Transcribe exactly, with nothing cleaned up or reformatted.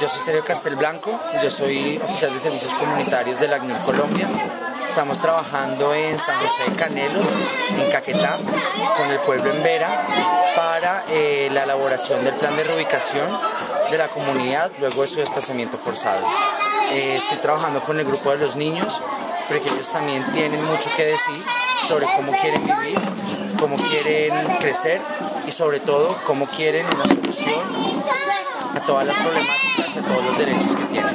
Yo soy Sergio Castelblanco, yo soy oficial de servicios comunitarios de la ACNUR Colombia. Estamos trabajando en San José de Canelos, en Caquetá, con el pueblo Emberá, para eh, la elaboración del plan de reubicación de la comunidad luego de su desplazamiento forzado. Eh, estoy trabajando con el grupo de los niños, porque ellos también tienen mucho que decir sobre cómo quieren vivir, cómo quieren crecer y sobre todo cómo quieren una solución a todas las problemáticas y a todos los derechos que tienen.